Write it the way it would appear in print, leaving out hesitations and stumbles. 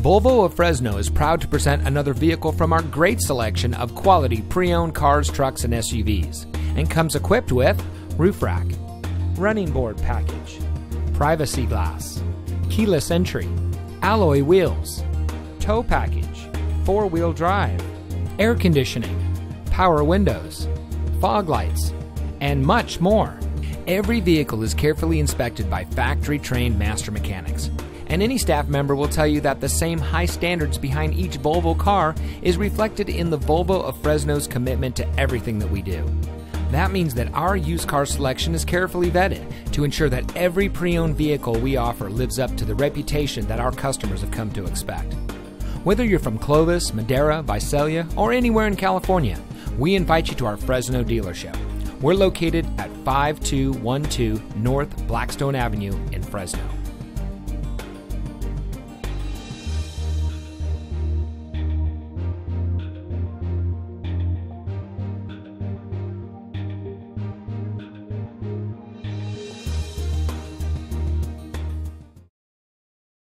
Volvo of Fresno is proud to present another vehicle from our great selection of quality pre-owned cars, trucks, and SUVs, and comes equipped with roof rack, running board package, privacy glass, keyless entry, alloy wheels, tow package, four-wheel drive, air conditioning, power windows, fog lights, and much more. Every vehicle is carefully inspected by factory-trained master mechanics, and any staff member will tell you that the same high standards behind each Volvo car is reflected in the Volvo of Fresno's commitment to everything that we do. That means that our used car selection is carefully vetted to ensure that every pre-owned vehicle we offer lives up to the reputation that our customers have come to expect. Whether you're from Clovis, Madera, Visalia, or anywhere in California, we invite you to our Fresno dealership. We're located at 5212 North Blackstone Avenue in Fresno.